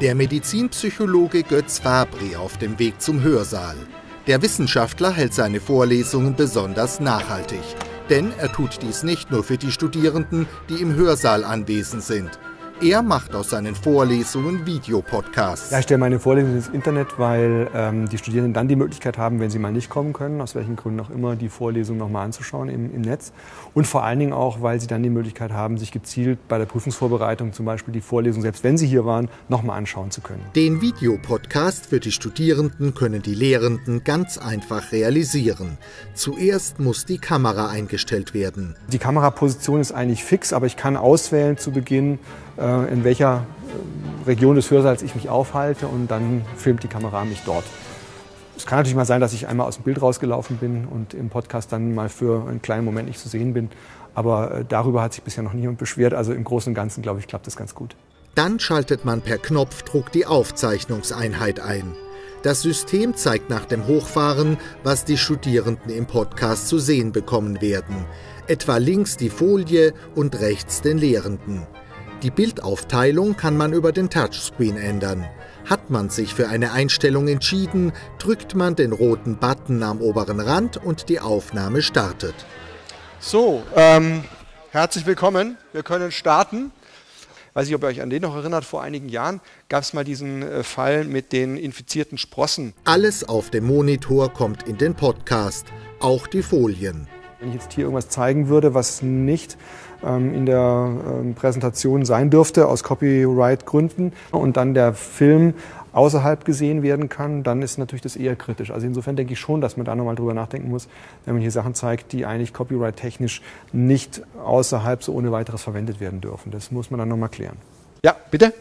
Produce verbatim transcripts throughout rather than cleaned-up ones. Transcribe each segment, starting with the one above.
Der Medizinpsychologe Götz Fabri auf dem Weg zum Hörsaal. Der Wissenschaftler hält seine Vorlesungen besonders nachhaltig. Denn er tut dies nicht nur für die Studierenden, die im Hörsaal anwesend sind. Er macht aus seinen Vorlesungen Videopodcasts. Ja, ich stelle meine Vorlesungen ins Internet, weil ähm, die Studierenden dann die Möglichkeit haben, wenn sie mal nicht kommen können, aus welchen Gründen auch immer, die Vorlesung nochmal anzuschauen im, im Netz. Und vor allen Dingen auch, weil sie dann die Möglichkeit haben, sich gezielt bei der Prüfungsvorbereitung zum Beispiel die Vorlesung, selbst wenn sie hier waren, nochmal anschauen zu können. Den Videopodcast für die Studierenden können die Lehrenden ganz einfach realisieren. Zuerst muss die Kamera eingestellt werden. Die Kameraposition ist eigentlich fix, aber ich kann auswählen zu Beginn, in welcher Region des Hörsaals ich mich aufhalte, und dann filmt die Kamera mich dort. Es kann natürlich mal sein, dass ich einmal aus dem Bild rausgelaufen bin und im Podcast dann mal für einen kleinen Moment nicht zu sehen bin. Aber darüber hat sich bisher noch niemand beschwert. Also im Großen und Ganzen, glaube ich, klappt das ganz gut. Dann schaltet man per Knopfdruck die Aufzeichnungseinheit ein. Das System zeigt nach dem Hochfahren, was die Studierenden im Podcast zu sehen bekommen werden. Etwa links die Folie und rechts den Lehrenden. Die Bildaufteilung kann man über den Touchscreen ändern. Hat man sich für eine Einstellung entschieden, drückt man den roten Button am oberen Rand und die Aufnahme startet. So, ähm, herzlich willkommen. Wir können starten. Ich weiß nicht, ob ihr euch an den noch erinnert, vor einigen Jahren gab es mal diesen äh, Fall mit den infizierten Sprossen. Alles auf dem Monitor kommt in den Podcast, auch die Folien. Wenn ich jetzt hier irgendwas zeigen würde, was nicht ähm, in der ähm, Präsentation sein dürfte, aus Copyright-Gründen, und dann der Film außerhalb gesehen werden kann, dann ist natürlich das eher kritisch. Also insofern denke ich schon, dass man da nochmal drüber nachdenken muss, wenn man hier Sachen zeigt, die eigentlich copyright-technisch nicht außerhalb so ohne weiteres verwendet werden dürfen. Das muss man dann nochmal klären. Ja, bitte?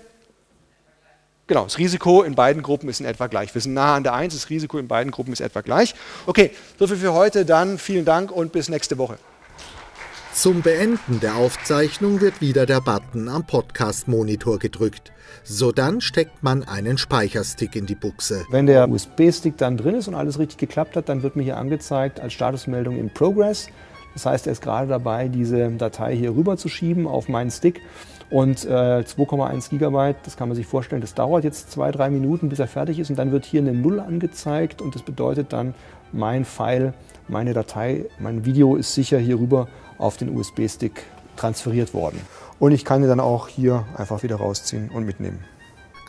Genau, das Risiko in beiden Gruppen ist in etwa gleich. Wir sind nahe an der eins, das Risiko in beiden Gruppen ist etwa gleich. Okay, soviel für heute, dann vielen Dank und bis nächste Woche. Zum Beenden der Aufzeichnung wird wieder der Button am Podcast-Monitor gedrückt. Sodann steckt man einen Speicherstick in die Buchse. Wenn der U S B-Stick dann drin ist und alles richtig geklappt hat, dann wird mir hier angezeigt als Statusmeldung in Progress. Das heißt, er ist gerade dabei, diese Datei hier rüber zu schieben auf meinen Stick. Und äh, zwei Komma eins Gigabyte, das kann man sich vorstellen, das dauert jetzt zwei, drei Minuten, bis er fertig ist. Und dann wird hier eine Null angezeigt und das bedeutet dann, mein File, meine Datei, mein Video ist sicher hier rüber auf den U S B-Stick transferiert worden. Und ich kann ihn dann auch hier einfach wieder rausziehen und mitnehmen.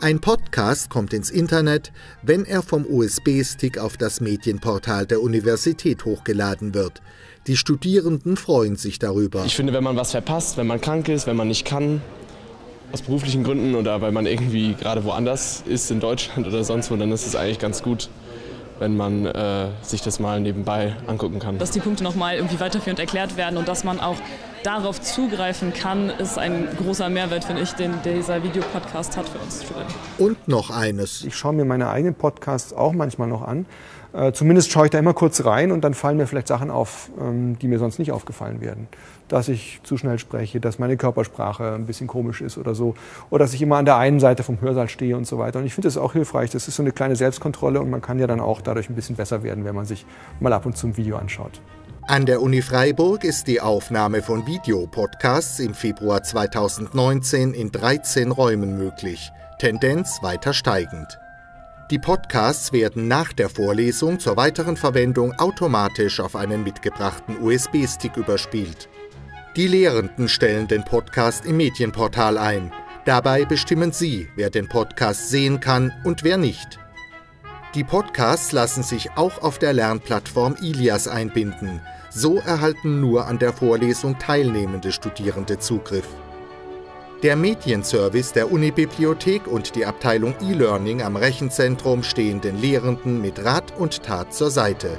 Ein Podcast kommt ins Internet, wenn er vom U S B-Stick auf das Medienportal der Universität hochgeladen wird. Die Studierenden freuen sich darüber. Ich finde, wenn man was verpasst, wenn man krank ist, wenn man nicht kann, aus beruflichen Gründen oder weil man irgendwie gerade woanders ist, in Deutschland oder sonst wo, dann ist es eigentlich ganz gut, wenn man äh, sich das mal nebenbei angucken kann. Dass die Punkte nochmal irgendwie weiterführend erklärt werden und dass man auch darauf zugreifen kann, ist ein großer Mehrwert, finde ich, den dieser Videopodcast hat für uns Studenten. Und noch eines. Ich schaue mir meine eigenen Podcasts auch manchmal noch an. Äh, zumindest schaue ich da immer kurz rein und dann fallen mir vielleicht Sachen auf, ähm, die mir sonst nicht aufgefallen werden. Dass ich zu schnell spreche, dass meine Körpersprache ein bisschen komisch ist oder so. Oder dass ich immer an der einen Seite vom Hörsaal stehe und so weiter. Und ich finde das auch hilfreich. Das ist so eine kleine Selbstkontrolle und man kann ja dann auch dadurch ein bisschen besser werden, wenn man sich mal ab und zu ein Video anschaut. An der Uni Freiburg ist die Aufnahme von Videopodcasts im Februar zweitausendneunzehn in dreizehn Räumen möglich. Tendenz weiter steigend. Die Podcasts werden nach der Vorlesung zur weiteren Verwendung automatisch auf einen mitgebrachten U S B-Stick überspielt. Die Lehrenden stellen den Podcast im Medienportal ein. Dabei bestimmen sie, wer den Podcast sehen kann und wer nicht. Die Podcasts lassen sich auch auf der Lernplattform ILIAS einbinden. So erhalten nur an der Vorlesung teilnehmende Studierende Zugriff. Der Medienservice der Unibibliothek und die Abteilung E-Learning am Rechenzentrum stehen den Lehrenden mit Rat und Tat zur Seite.